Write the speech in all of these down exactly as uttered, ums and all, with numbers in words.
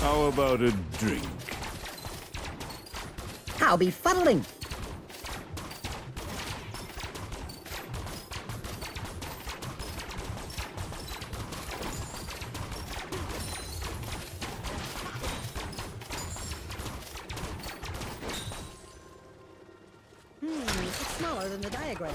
How about a drink? How befuddling! Hmm, it's smaller than the diagram.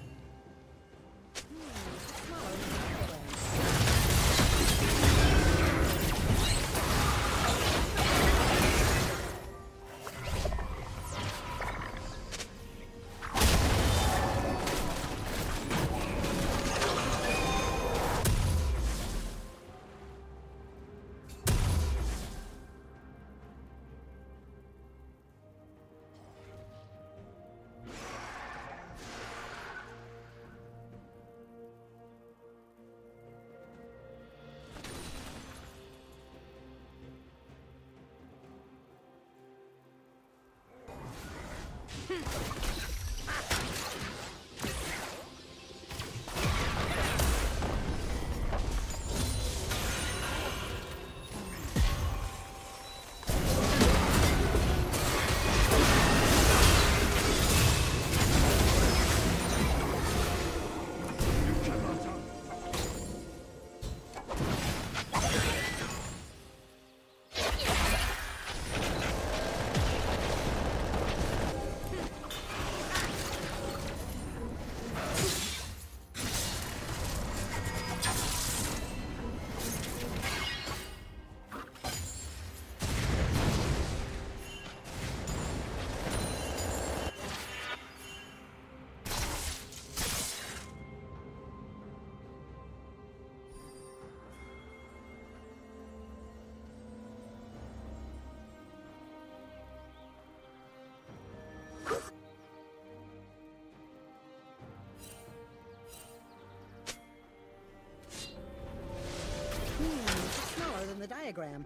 The diagram.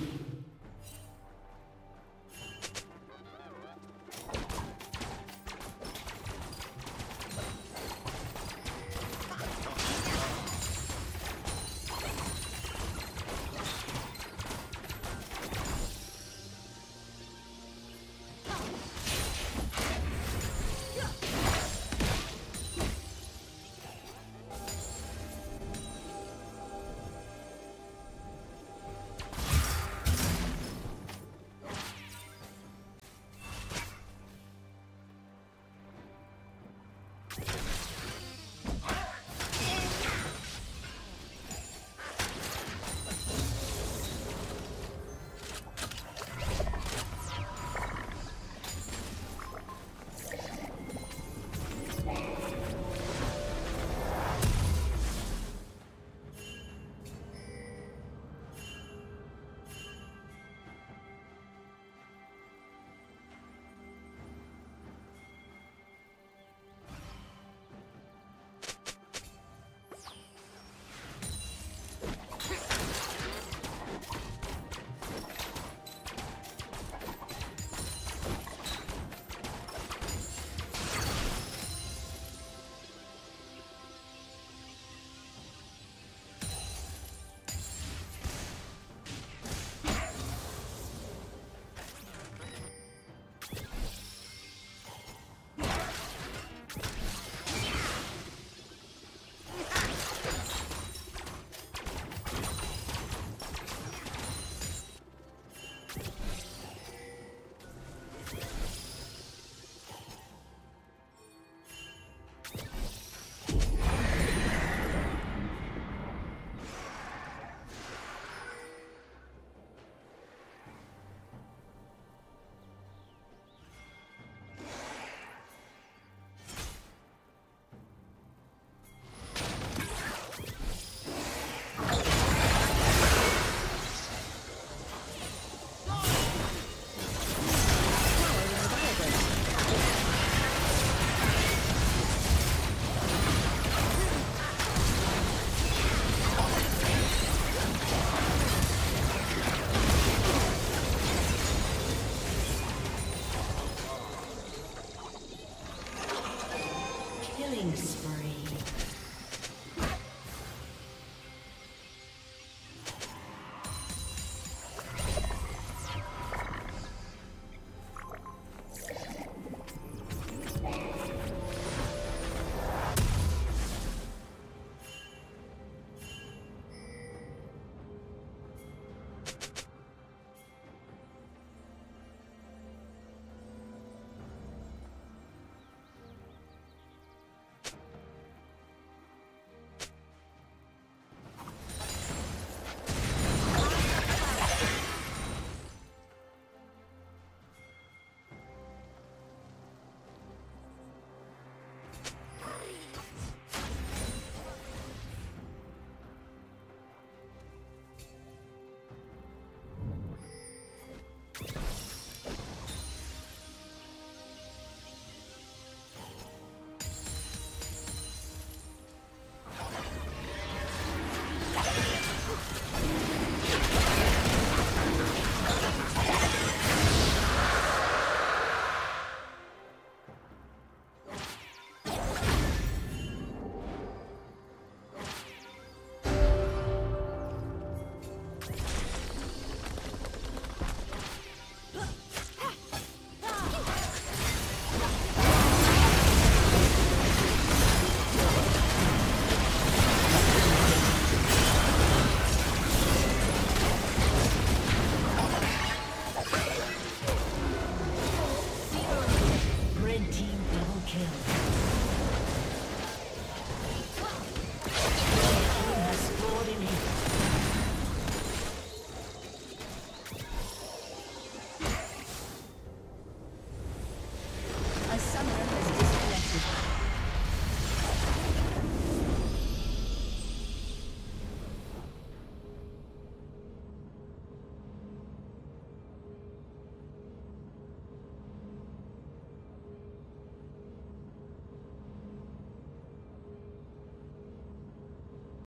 You